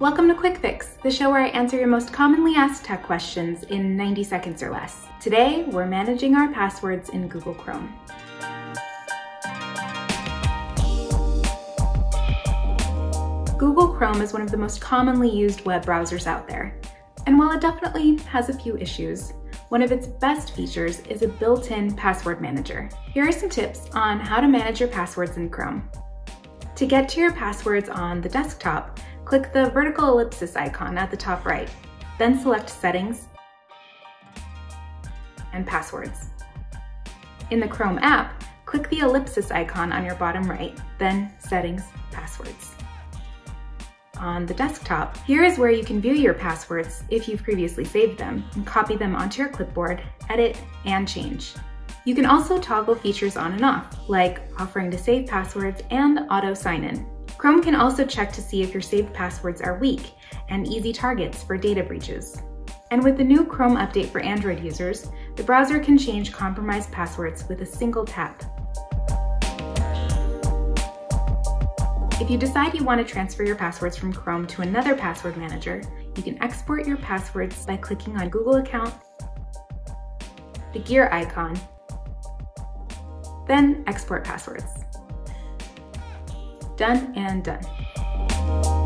Welcome to Quick Fix, the show where I answer your most commonly asked tech questions in 90 seconds or less. Today, we're managing our passwords in Google Chrome. Google Chrome is one of the most commonly used web browsers out there. And while it definitely has a few issues, one of its best features is a built-in password manager. Here are some tips on how to manage your passwords in Chrome. To get to your passwords on the desktop, click the vertical ellipsis icon at the top right, then select Settings and Passwords. In the Chrome app, click the ellipsis icon on your bottom right, then Settings, Passwords. On the desktop, here is where you can view your passwords if you've previously saved them and copy them onto your clipboard, edit, and change. You can also toggle features on and off, like offering to save passwords and auto sign-in. Chrome can also check to see if your saved passwords are weak and easy targets for data breaches. And with the new Chrome update for Android users, the browser can change compromised passwords with a single tap. If you decide you want to transfer your passwords from Chrome to another password manager, you can export your passwords by clicking on Google Account, the gear icon, then Export Passwords. Done and done.